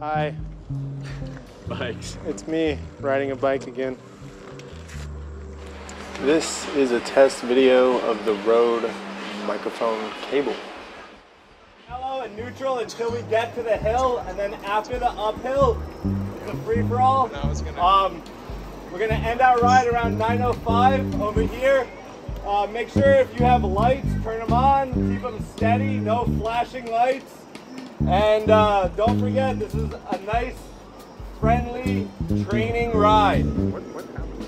Hi. Bikes. It's me riding a bike again. This is a test video of the Rode microphone cable. Yellow and neutral until we get to the hill, and then after the uphill, the free-for-all. We're gonna end our ride around 9:05 over here. Make sure if you have lights, turn them on, keep them steady, no flashing lights. And don't forget, this is a nice, friendly training ride.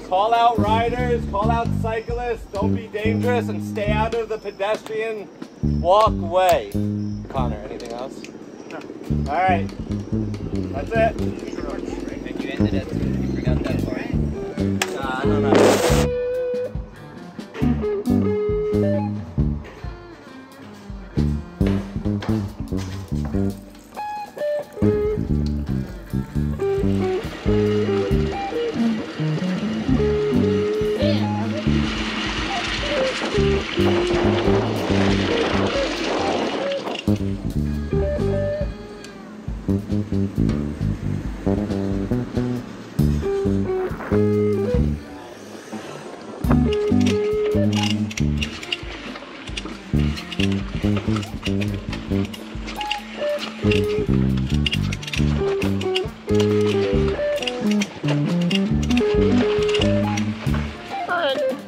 Call out riders, call out cyclists, don't be dangerous, and stay out of the pedestrian walkway. Connor, anything else? No. All right, that's it. You ended it, you forgot that part. I don't know.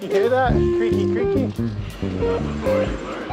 You hear that? Creaky, creaky. Before you learn.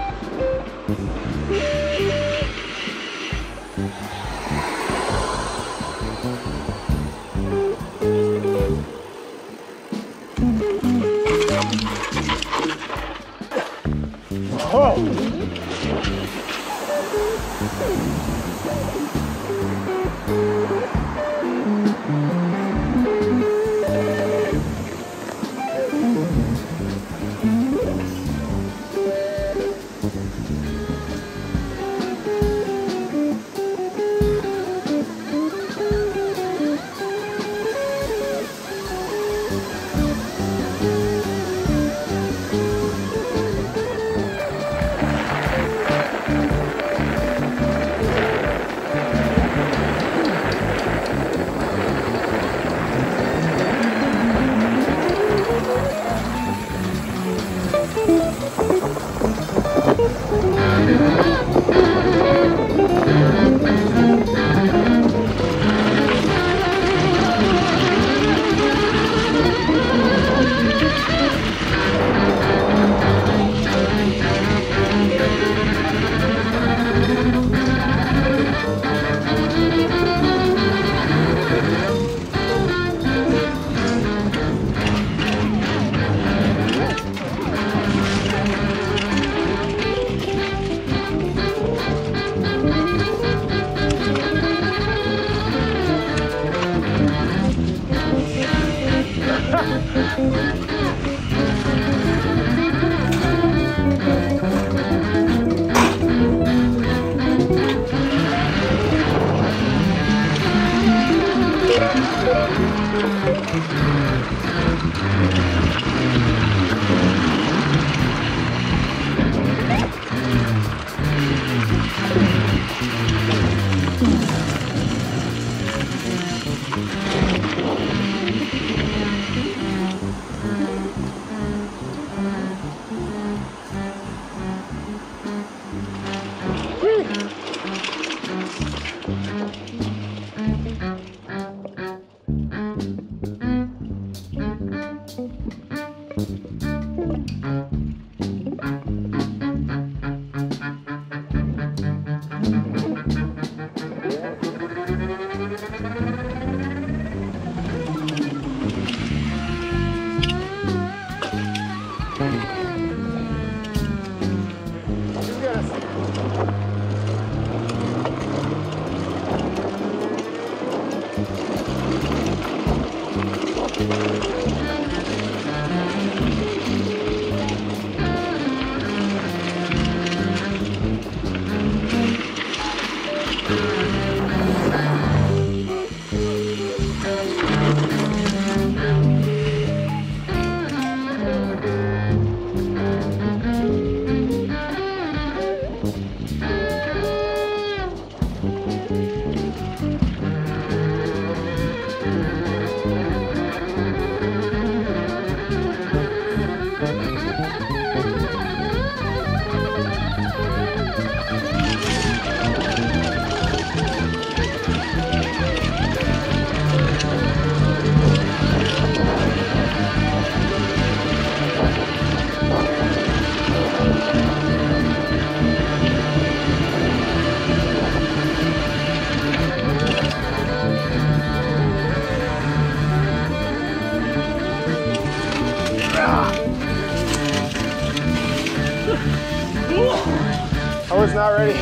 not ready.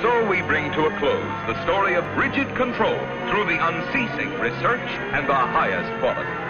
So we bring to a close the story of rigid control through the unceasing research and the highest quality.